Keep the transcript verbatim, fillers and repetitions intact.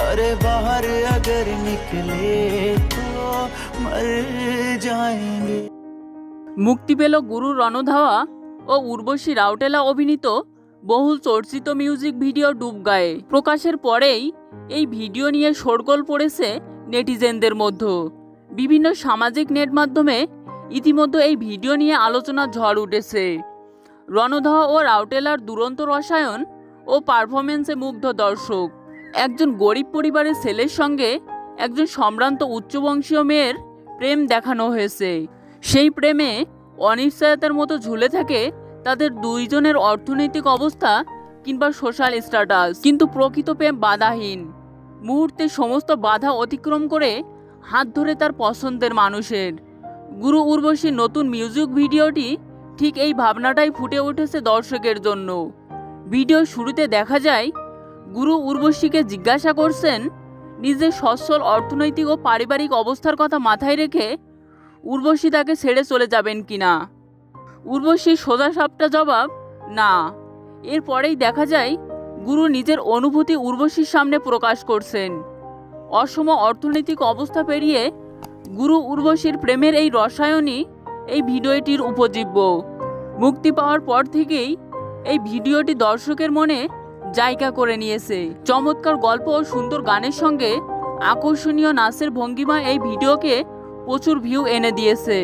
अरे बाहर अगर निकले तो मर जाएंगे। मुक्ति पेल गुरु रणधावा और उर्वशी राउतेला अभिनीत बहुल चर्चित म्यूजिक भिडियो डूब गाए प्रकाशेर परेई एई भिडियो निये शोरगोल पड़ेছে नेटिजेनদের মধ্যে। বিভিন্ন সামাজিক নেট মাধ্যমে ইতিমধ্যে এই ভিডিও নিয়ে আলোচনা ঝড় উঠেছে। রণধাওয়া ও রাউটেলার দুরন্ত রসায়ন ও পারফরম্যান্সে মুগ্ধ দর্শক। একজন গরিব পরিবারের ছেলের সঙ্গে একজন সম্ভ্রান্ত উচ্চবংশীয় মেয়ের প্রেম দেখানো হয়েছে। সেই প্রেমে অনিশ্চয়তার মতো ঝুলে থাকে তাদের দুইজনের অর্থনৈতিক অবস্থা কিংবা সোশ্যাল স্ট্যাটাস, কিন্তু প্রকৃত প্রেম বাধাহীন। মুহূর্তে সমস্ত বাধা অতিক্রম করে হাত ধরে তার পছন্দের মানুষের। গুরু উর্বশীর নতুন মিউজিক ভিডিওটি ঠিক এই ভাবনাটাই ফুটে উঠেছে দর্শকের জন্য। ভিডিও শুরুতে দেখা যায় গুরু উর্বশীকে জিজ্ঞাসা করছেন নিজের সচ্ছল অর্থনৈতিক ও পারিবারিক অবস্থার কথা মাথায় রেখে উর্বশী তাকে ছেড়ে চলে যাবেন কিনা। উর্বশীর সোজাসাপটা জবাব না। এরপরেই দেখা যায় গুরু নিজের অনুভূতি উর্বশীর সামনে প্রকাশ করছেন। অসম অর্থনৈতিক অবস্থা পেরিয়ে গুরু উর্বশীর প্রেমের এই রসায়নই এই ভিডিওটির উপজীব্য। মুক্তি পাওয়ার পর থেকেই এই ভিডিওটি দর্শকের মনে জায়গা করে নিয়েছে। চমৎকার গল্প ও সুন্দর গানের সঙ্গে আকর্ষণীয় নাচের ভঙ্গিমা এই ভিডিওকে প্রচুর ভিউ এনে দিয়েছে।